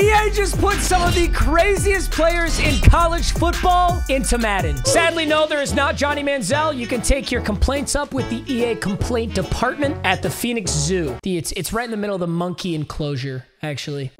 EA just put some of the craziest players in college football into Madden. Sadly, no, there is not Johnny Manziel. You can take your complaints up with the EA complaint department at the Phoenix Zoo. It's right in the middle of the monkey enclosure, actually.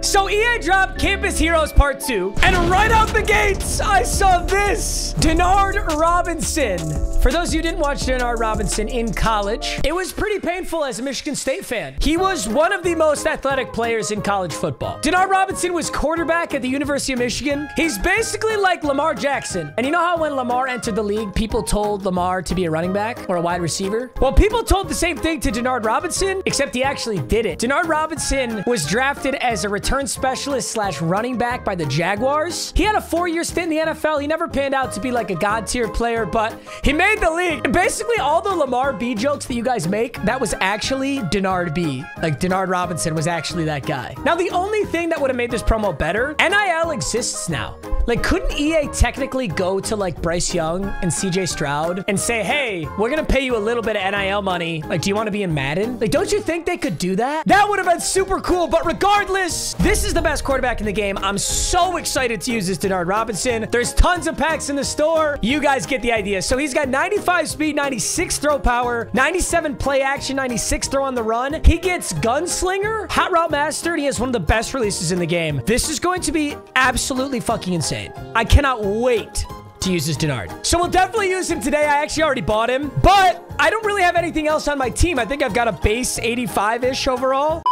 So EA dropped Campus Heroes Part 2, and right out the gates, I saw this. Denard Robinson. For those of you who didn't watch Denard Robinson in college, it was pretty painful as a Michigan State fan. He was one of the most athletic players in college football. Denard Robinson was quarterback at the University of Michigan. He's basically like Lamar Jackson. And you know how when Lamar entered the league, people told Lamar to be a running back or a wide receiver? Well, people told the same thing to Denard Robinson, except he actually did it. Denard Robinson was drafted as a return specialist / running back by the Jaguars. He had a 4-year stint in the NFL. He never panned out to be like a God tier player, but he made the league. And basically all the Lamar B jokes that you guys make, that was actually Denard B. Like Denard Robinson was actually that guy. Now, the only thing that would have made this promo better, NIL exists now. Like, couldn't EA technically go to like Bryce Young and CJ Stroud and say, hey, we're going to pay you a little bit of NIL money. Like, do you want to be in Madden? Like, don't you think they could do that? That would have been super cool, but regardless, this is the best quarterback in the game. I'm so excited to use this Denard Robinson. There's tons of packs in the store. You guys get the idea. So he's got 95 speed, 96 throw power, 97 play action, 96 throw on the run. He gets Gunslinger, Hot Route Master, and he has one of the best releases in the game. This is going to be absolutely fucking insane. I cannot wait to use this Denard. So we'll definitely use him today. I actually already bought him, but I don't really have anything else on my team. I think I've got a base 85-ish overall.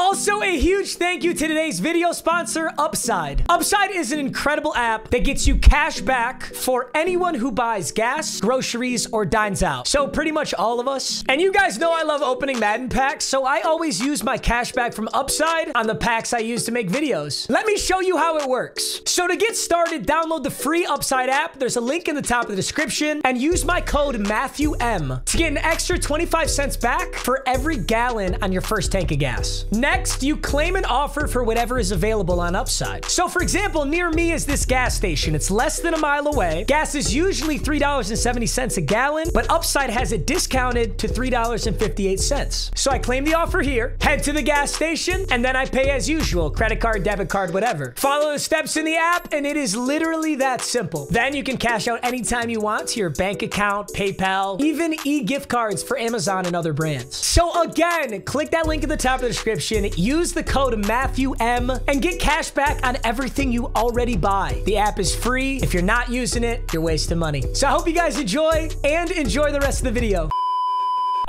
Also, a huge thank you to today's video sponsor, Upside. Upside is an incredible app that gets you cash back for anyone who buys gas, groceries, or dines out. So pretty much all of us. And you guys know I love opening Madden packs, so I always use my cash back from Upside on the packs I use to make videos. Let me show you how it works. So to get started, download the free Upside app. There's a link in the top of the description. And use my code MatthewM to get an extra 25 cents back for every gallon on your first tank of gas. Next, you claim an offer for whatever is available on Upside. So for example, near me is this gas station. It's less than a mile away. Gas is usually $3.70 a gallon, but Upside has it discounted to $3.58. So I claim the offer here, head to the gas station, and then I pay as usual, credit card, debit card, whatever. Follow the steps in the app, and it is literally that simple. Then you can cash out anytime you want to your bank account, PayPal, even e-gift cards for Amazon and other brands. So again, click that link at the top of the description. Use the code MatthewM and get cash back on everything you already buy. The app is free. If you're not using it, you're wasting money. So I hope you guys enjoy, and enjoy the rest of the video.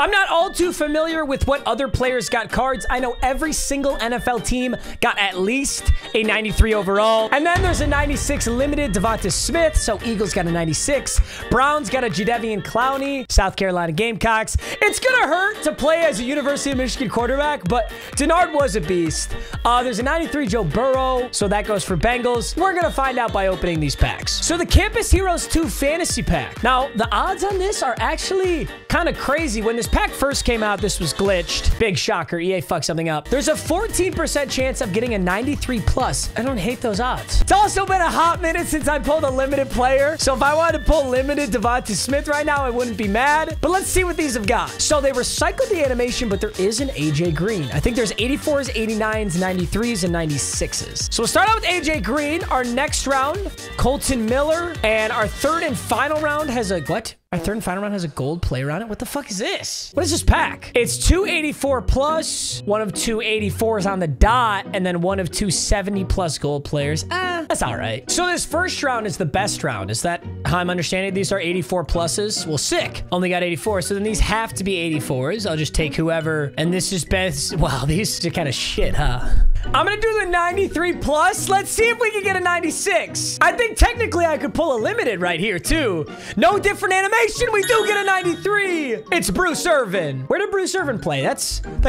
I'm not all too familiar with what other players got cards. I know every single NFL team got at least a 93 overall. And then there's a 96 limited Devonta Smith. So Eagles got a 96. Browns got a Jadeveon Clowney. South Carolina Gamecocks. It's going to hurt to play as a University of Michigan quarterback, but Denard was a beast. There's a 93 Joe Burrow. So that goes for Bengals. We're going to find out by opening these packs. So the Campus Heroes 2 Fantasy Pack. Now, the odds on this are actually kind of crazy. When this pack first came out, this was glitched. Big shocker. EA fucked something up. There's a 14% chance of getting a 93 plus. I don't hate those odds. It's also been a hot minute since I pulled a limited player. So if I wanted to pull limited Devonta Smith right now, I wouldn't be mad. But let's see what these have got. So they recycled the animation, but there is an AJ Green. I think there's 84s, 89s, 93s, and 96s. So we'll start out with AJ Green. Our next round, Colton Miller. And our third and final round has a... What? Our third and final round has a gold player on it. What the fuck is this? What is this pack? It's 284 plus, one of 284s on the dot, and then one of 270 plus gold players. That's all right. So this first round is the best round. Is that how I'm understanding? These are 84 pluses. Well, sick. Only got 84. So then these have to be 84s. I'll just take whoever. And this is best. Wow, these are kind of shit, huh? I'm going to do the 93 plus. Let's see if we can get a 96. I think technically I could pull a limited right here too. No different animation. We do get a 93. It's Bruce Irvin. Where did Bruce Irvin play? That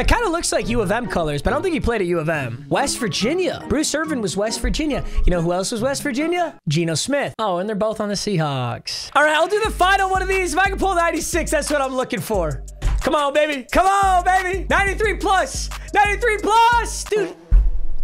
kind of looks like U of M colors, but I don't think he played at U of M. West Virginia. Bruce Irvin was West Virginia. You know who else was West Virginia? Geno Smith. Oh, and they're both on the Seahawks. All right, I'll do the final one of these. If I can pull 96, that's what I'm looking for. Come on, baby. Come on, baby. 93 plus. 93 plus. Dude.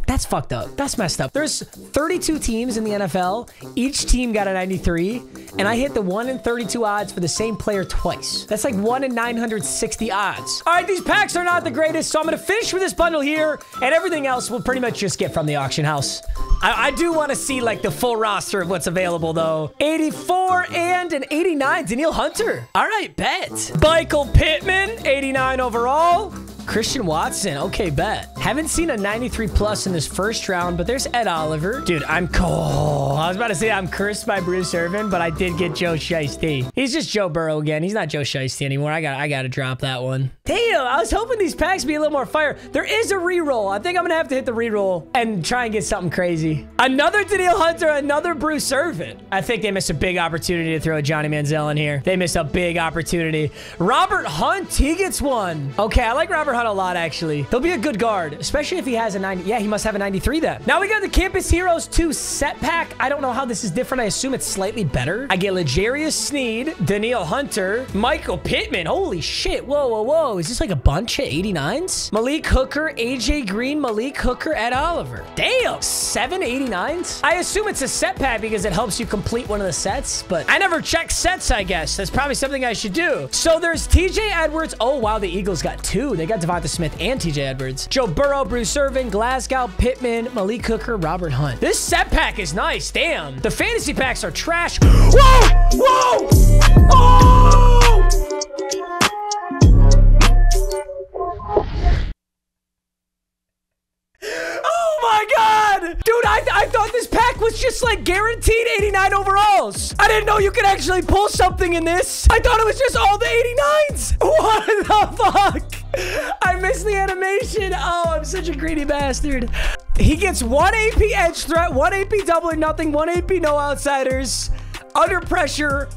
That's fucked up. That's messed up. There's 32 teams in the NFL. Each team got a 93, and I hit the 1 in 32 odds for the same player twice. That's like 1 in 960 odds. All right, these packs are not the greatest, so I'm going to finish with this bundle here, and everything else we'll pretty much just get from the auction house. I do want to see, like, the full roster of what's available, though. 84 and an 89, Danielle Hunter. All right, bet. Michael Pittman, 89 overall. Christian Watson, okay, bet. Haven't seen a 93 plus in this first round, but there's Ed Oliver. Dude, I'm cool. I was about to say I'm cursed by Bruce Irvin, but I did get Joe Shiesty. He's just Joe Burrow again. He's not Joe Shiesty anymore. I gotta drop that one. Damn, I was hoping these packs be a little more fire. There is a reroll. I think I'm gonna have to hit the reroll and try and get something crazy. Another Danielle Hunter, another Bruce Irvin. I think they missed a big opportunity to throw a Johnny Manziel in here. They missed a big opportunity. Robert Hunt, he gets one. Okay, I like Robert Hunt a lot, actually. He'll be a good guard, especially if he has a 90. Yeah, he must have a 93 then. Now we got the Campus Heroes 2 set pack. I don't know how this is different. I assume it's slightly better. I get L'Jarius Sneed, Danielle Hunter, Michael Pittman. Holy shit. Whoa, whoa, whoa. Is this like a bunch of 89s? Malik Hooker, AJ Green, Malik Hooker, Ed Oliver. Damn. 7 89s? I assume it's a set pack because it helps you complete one of the sets, but I never check sets, I guess. That's probably something I should do. So there's TJ Edwards. Oh, wow. The Eagles got 2. They got Devonta Smith and TJ Edwards. Joe Burrow, Bruce Irvin, Glasgow, Pittman, Malik Hooker, Robert Hunt. This set pack is nice. Damn. The fantasy packs are trash. Whoa! Whoa! Oh! Oh my God! Dude, I thought this pack was just like guaranteed 89 overalls. I didn't know you could actually pull something in this. I thought it was just all the 89s. What the fuck? I missed the animation. Oh, I'm such a greedy bastard. He gets 1 AP edge threat, 1 AP doubling nothing, 1 AP no outsiders. Under pressure.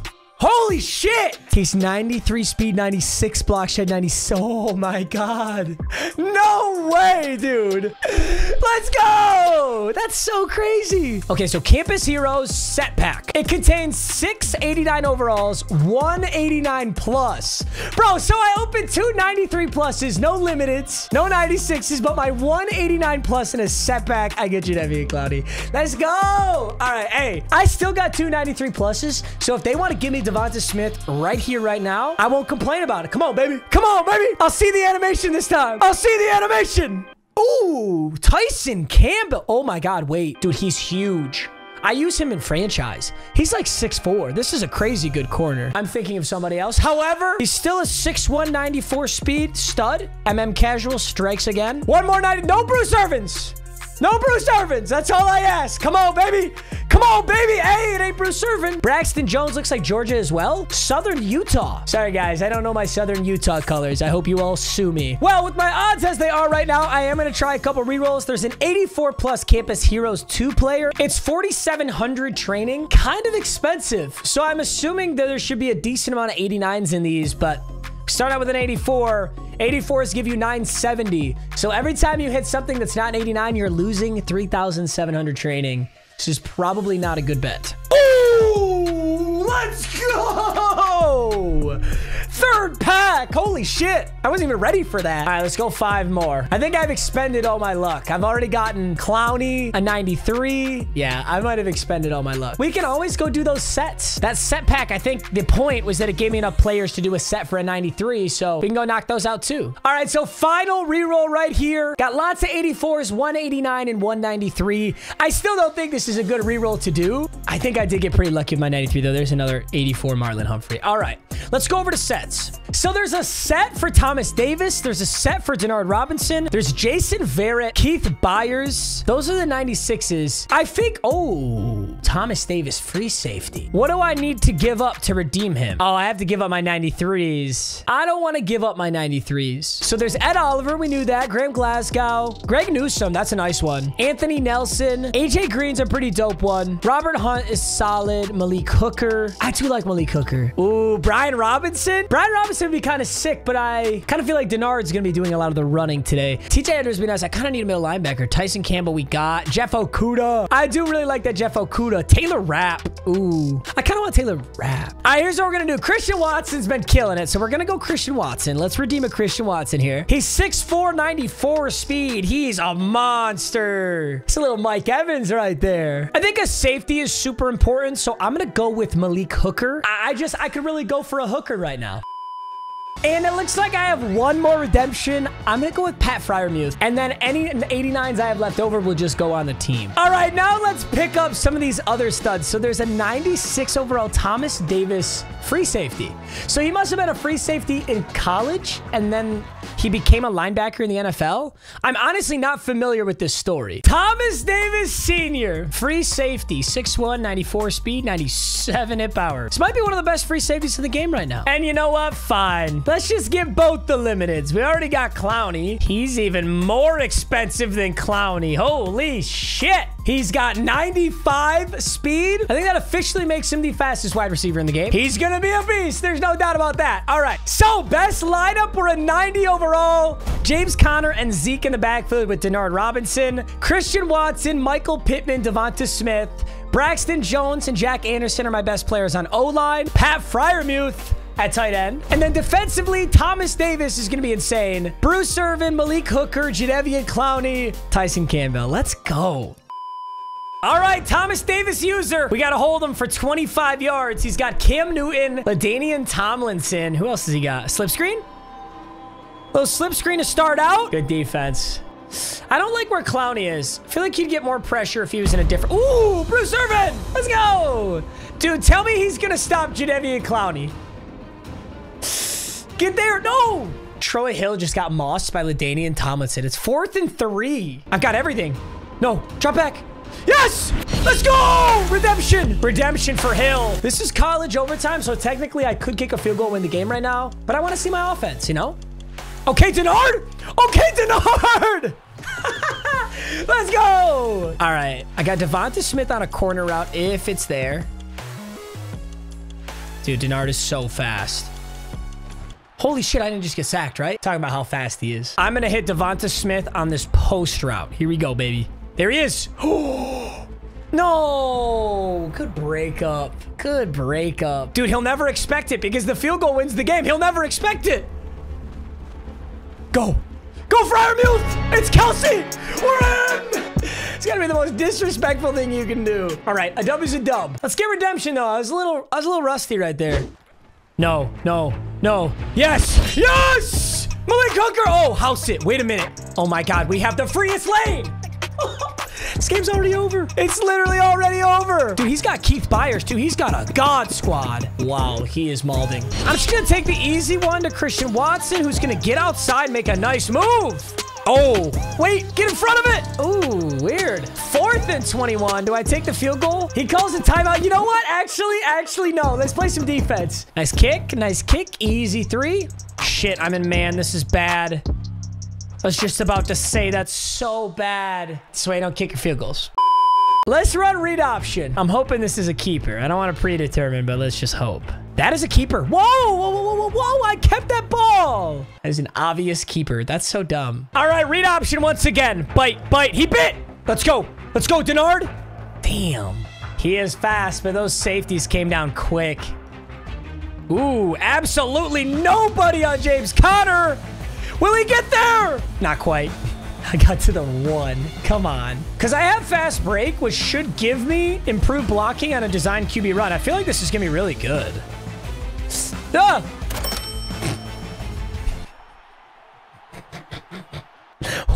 Holy shit! He's 93 speed, 96 block shed, 97. Oh my God. No way, dude. Let's go! That's so crazy. Okay, so Campus Heroes set pack. It contains 6 89 overalls, 1 89 plus. Bro, so I opened 2 93 pluses, no limiteds, no 96s, but my 1 89 plus in a set pack, I get Jadeveon Clowney. Let's go! All right, hey, I still got 2 93 pluses, so if they want to give me Devonta Smith right here, right now, I won't complain about it. Come on, baby. Come on, baby. I'll see the animation this time. I'll see the animation. Ooh, Tyson Campbell. Oh my God, wait. Dude, he's huge. I use him in franchise. He's like 6'4". This is a crazy good corner. I'm thinking of somebody else. However, he's still a 6'1", 94 speed stud. MM casual strikes again. One more 90. No Bruce Irvins. No Bruce Irvins. That's all I ask. Come on, baby. Come on, baby. Hey, it ain't Bruce Irvin. Braxton Jones looks like Georgia as well. Southern Utah. Sorry, guys. I don't know my Southern Utah colors. I hope you all sue me. Well, with my odds as they are right now, I am going to try a couple rerolls. There's an 84-plus Campus Heroes 2 player. It's 4,700 training. Kind of expensive. So I'm assuming that there should be a decent amount of 89s in these, but start out with an 84. 84s give you 970. So every time you hit something that's not an 89, you're losing 3,700 training. This is probably not a good bet. Ooh, let's go! Third pack. Holy shit. I wasn't even ready for that. All right, let's go 5 more. I think I've expended all my luck. I've already gotten Clowney, a 93. Yeah, I might have expended all my luck. We can always go do those sets. That set pack, I think the point was that it gave me enough players to do a set for a 93, so we can go knock those out too. All right, so final reroll right here. Got lots of 84s, 189 and 193. I still don't think this is a good reroll to do. I think I did get pretty lucky with my 93, though. There's another 84 Marlon Humphrey. All right, let's go over to sets. So there's a set for Thomas Davis. There's a set for Denard Robinson. There's Jason Verrett, Keith Byers. Those are the 96s. I think, oh, Thomas Davis, free safety. What do I need to give up to redeem him? Oh, I have to give up my 93s. I don't want to give up my 93s. So there's Ed Oliver. We knew that. Graham Glasgow. Greg Newsome. That's a nice one. Anthony Nelson. AJ Green's a pretty dope one. Robert Hunt is solid. Malik Hooker. I do like Malik Hooker. Ooh, Brian Robinson. Brian Robinson it's going to be kind of sick, but I kind of feel like Denard's going to be doing a lot of the running today. TJ Edwards would be nice. I kind of need a middle linebacker. Tyson Campbell we got. Jeff Okudah. I do really like that Jeff Okudah. Taylor Rapp. Ooh. I kind of want Taylor Rapp. All right, here's what we're going to do. Christian Watson's been killing it, so we're going to go Christian Watson. Let's redeem a Christian Watson here. He's 6'4", 94 speed. He's a monster. It's a little Mike Evans right there. I think a safety is super important, so I'm going to go with Malik Hooker. I could really go for a hooker right now. And it looks like I have one more redemption. I'm going to go with Pat Freiermuth. And then any 89s I have left over will just go on the team. All right, now let's pick up some of these other studs. So there's a 96 overall Thomas Davis free safety. So he must have been a free safety in college. And then he became a linebacker in the NFL. I'm honestly not familiar with this story. Thomas Davis Sr., free safety, 6'1", 94 speed, 97 hit power. This might be one of the best free safeties in the game right now. And you know what? Fine. Let's just get both the limiteds. We already got Clowney. He's even more expensive than Clowney. Holy shit. He's got 95 speed. I think that officially makes him the fastest wide receiver in the game. He's going to be a beast. There's no doubt about that. All right. So best lineup, we're a 90 overall. James Conner and Zeke in the backfield with Denard Robinson, Christian Watson, Michael Pittman, Devonta Smith, Braxton Jones, and Jack Anderson are my best players on O-line. Pat Freiermuth at tight end. And then defensively, Thomas Davis is going to be insane. Bruce Irvin, Malik Hooker, Jadeveon Clowney, Tyson Campbell. Let's go. All right, Thomas Davis user. We got to hold him for 25 yards. He's got Cam Newton, LaDainian Tomlinson. Who else has he got? Slip screen? Little slip screen to start out. Good defense. I don't like where Clowney is. I feel like he'd get more pressure if he was in a different... Ooh, Bruce Irvin! Let's go! Dude, tell me he's going to stop Jadeveon Clowney. Get there. No! Troy Hill just got mossed by LaDainian Tomlinson. It's 4th and 3. I've got everything. No, drop back. Yes! Let's go! Redemption! Redemption for Hill. This is college overtime, so technically I could kick a field goal, win the game right now, but I want to see my offense, you know? Okay, Denard! Okay, Denard! Let's go! All right, I got Devonta Smith on a corner route if it's there. Dude, Denard is so fast. Holy shit, I didn't just get sacked, right? Talking about how fast he is. I'm going to hit Devonta Smith on this post route. Here we go, baby. There he is. Oh, no. Good breakup. Good breakup. Dude, he'll never expect it because the field goal wins the game. He'll never expect it. Go. Go, Freiermuth. It's Kelsey. We're in. It's gotta be the most disrespectful thing you can do. All right, a dub is a dub. Let's get redemption, though. I was a little rusty right there. No, no, no. Yes, yes! Malik Hooker! Oh, house it. Wait a minute. Oh my God, we have the freest lane. This game's already over. It's literally already over. Dude, he's got Keith Byers, too. He's got a God squad. Wow, he is mauling. I'm just gonna take the easy one to Christian Watson, who's gonna get outside, make a nice move. Oh, wait, get in front of it. Ooh, weird. 4th and 21. Do I take the field goal? He calls a timeout. You know what? Actually, no. Let's play some defense. Nice kick, easy three. Shit, I'm in man. This is bad. I was just about to say that's so bad. This way I don't kick your field goals. Let's run read option. I'm hoping this is a keeper. I don't want to predetermine, but let's just hope. That is a keeper. Whoa, whoa, whoa, whoa, whoa. I kept that ball. That is an obvious keeper. That's so dumb. All right, read option once again. Bite, bite. He bit. Let's go. Let's go, Denard. Damn. He is fast, but those safeties came down quick. Ooh, absolutely nobody on James Conner. Will he get there? Not quite. I got to the one. Come on. Because I have fast break, which should give me improved blocking on a designed QB run. I feel like this is going to be really good. Ah!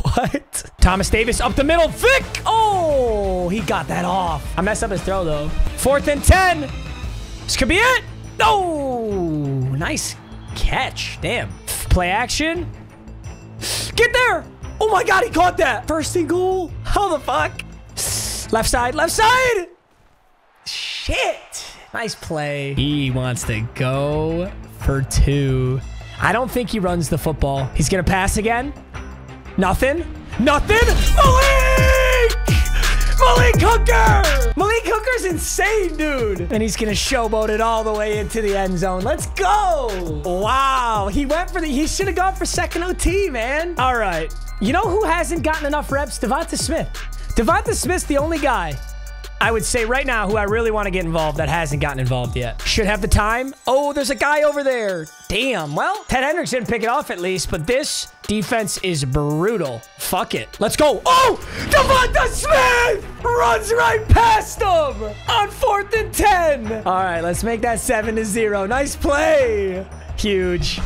What? Thomas Davis up the middle. Thick! Oh, he got that off. I messed up his throw, though. 4th and 10. This could be it. Oh, nice catch. Damn. Play action. Get there. Oh my God, he caught that. 1st and goal. How the fuck? Left side, left side. Shit. Nice play. He wants to go for two. I don't think he runs the football. He's going to pass again. Nothing. Nothing. Malik! Malik Hooker! Malik Hooker Connor's insane, dude. And he's going to showboat it all the way into the end zone. Let's go. Wow. He went for the... He should have gone for second OT, man. All right. You know who hasn't gotten enough reps? Devonta Smith. Devonta Smith's the only guy I would say right now who I really want to get involved that hasn't gotten involved yet. Should have the time. Oh, there's a guy over there. Damn. Well, Ted Hendricks didn't pick it off at least, but this defense is brutal. Fuck it. Let's go. Oh, Devonta Smith runs right past him on 4th and 10. All right, let's make that 7-0. Nice play. Huge.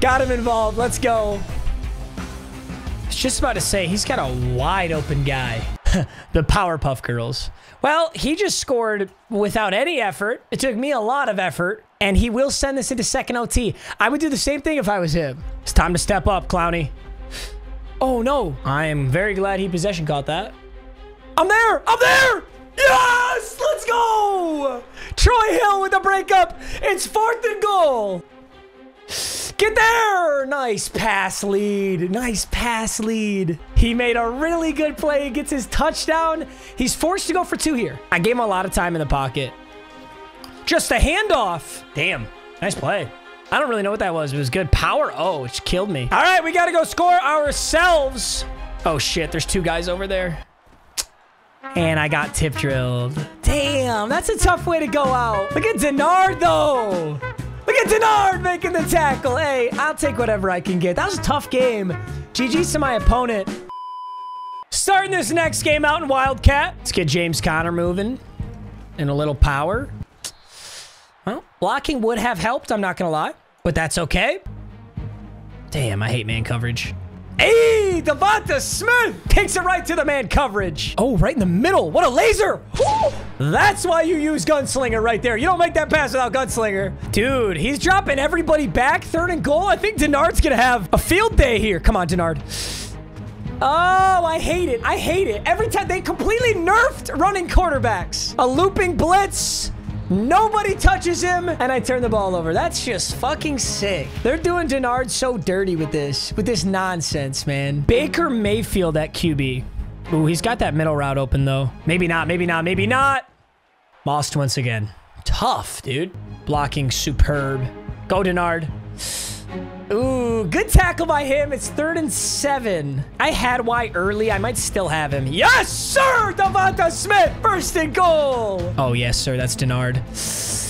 Got him involved. Let's go. I was just about to say, he's got a wide open guy. The Powerpuff Girls. Well, he just scored without any effort. It took me a lot of effort, and he will send this into second OT. I would do the same thing if I was him. It's time to step up, Clowney. Oh, no. I am very glad he possession caught that. I'm there. I'm there. Yes. Let's go. Troy Hill with the breakup. It's 4th and goal. Get there. Nice pass lead. Nice pass lead. He made a really good play. He gets his touchdown. He's forced to go for 2 here. I gave him a lot of time in the pocket. Just a handoff. Damn. Nice play. I don't really know what that was. It was good power. Oh, it killed me. All right, we got to go score ourselves. Oh, shit. There's 2 guys over there. And I got tip drilled. Damn, that's a tough way to go out. Look at Denard, though. Look at Denard making the tackle. Hey, I'll take whatever I can get. That was a tough game. GG's to my opponent. Starting this next game out in Wildcat. Let's get James Conner moving. And a little power. Well, blocking would have helped, I'm not going to lie. But that's okay. Damn, I hate man coverage. Hey, Devonta Smith takes it right to the man coverage. Oh, right in the middle. What a laser. Woo! That's why you use Gunslinger right there. You don't make that pass without Gunslinger. Dude, he's dropping everybody back. 3rd and goal. I think Denard's going to have a field day here. Come on, Denard. Oh, I hate it. I hate it. Every time they completely nerfed running quarterbacks. A looping blitz. Nobody touches him, and I turn the ball over. That's just fucking sick. They're doing Denard so dirty with this nonsense, man. Baker Mayfield at QB. Ooh, he's got that middle route open, though. Maybe not, maybe not, maybe not. Mossed once again. Tough, dude. Blocking superb. Go, Denard. Ooh, good tackle by him. It's 3rd and 7. I had Y early. I might still have him. Yes, sir! Devonta Smith, 1st and goal. Oh, yes, sir. That's Denard.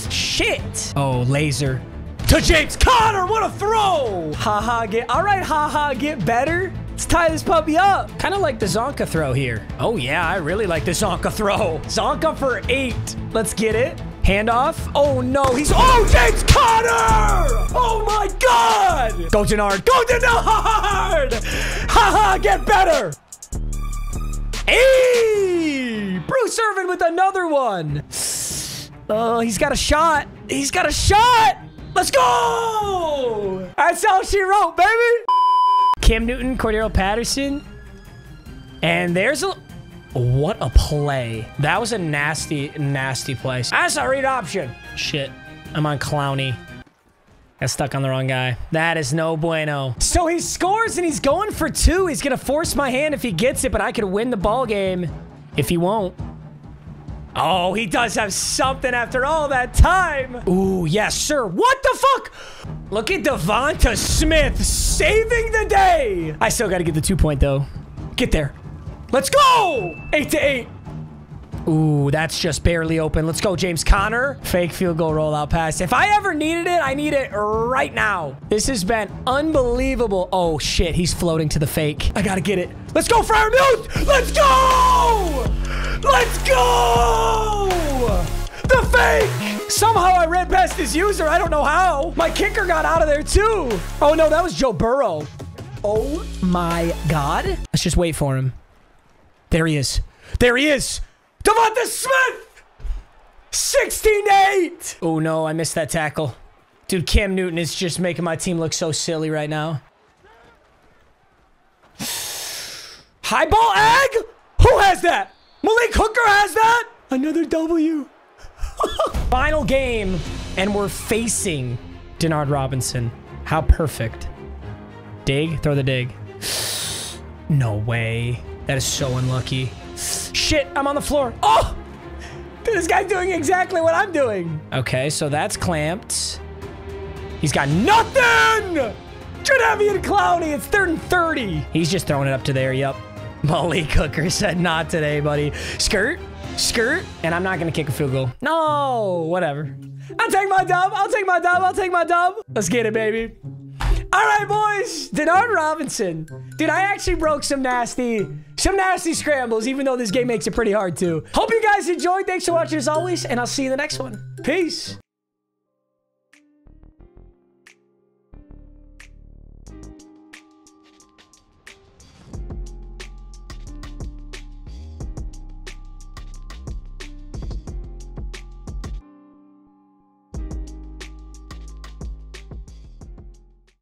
Shit. Oh, laser. To James Conner. What a throw. Ha-ha, get... All right, ha-ha, get better. Let's tie this puppy up. Kind of like the Zonka throw here. Oh, yeah, I really like the Zonka throw. Zonka for 8. Let's get it. Handoff. Oh, no. He's... Oh, James Conner! Oh, my God! Go, Denard. Go, Denard! Ha-ha, get better! Hey! Bruce Irvin with another one. Oh, he's got a shot. He's got a shot! Let's go! That's all she wrote, baby! Cam Newton, Cordero Patterson. And there's a... What a play. That was a nasty, nasty play. That's a read option. Shit. I'm on Clowney. Got stuck on the wrong guy. That is no bueno. So he scores and he's going for 2. He's going to force my hand if he gets it, but I could win the ball game if he won't. Oh, he does have something after all that time. Ooh, yes, sir. What the fuck? Look at Devonta Smith saving the day. I still got to get the 2-point, though. Get there. Let's go. 8-8. Ooh, that's just barely open. Let's go, James Conner. Fake field goal rollout pass. If I ever needed it, I need it right now. This has been unbelievable. Oh, shit. He's floating to the fake. I got to get it. Let's go, Freiermuth. Let's go. Let's go. The fake. Somehow I ran past his user. I don't know how. My kicker got out of there, too. Oh, no. That was Joe Burrow. Oh, my God. Let's just wait for him. There he is. There he is. Devonta Smith! 16-8! Oh, no. I missed that tackle. Dude, Cam Newton is just making my team look so silly right now. High ball egg? Who has that? Malik Hooker has that? Another W. Final game, and we're facing Denard Robinson. How perfect. Dig? Throw the dig. No way. That is so unlucky. Shit, I'm on the floor. Oh! This guy's doing exactly what I'm doing. Okay, so that's clamped. He's got nothing! Jadeveon Clowney, it's 3rd and 30. He's just throwing it up to there, yep. Malik Hooker said not today, buddy. Skirt, skirt, and I'm not gonna kick a field goal. No, whatever. I'll take my dub, I'll take my dub, I'll take my dub. Let's get it, baby. All right, boys, Denard Robinson. Dude, I actually broke some nasty scrambles, even though this game makes it pretty hard to. Hope you guys enjoyed. Thanks for watching as always, and I'll see you in the next one. Peace.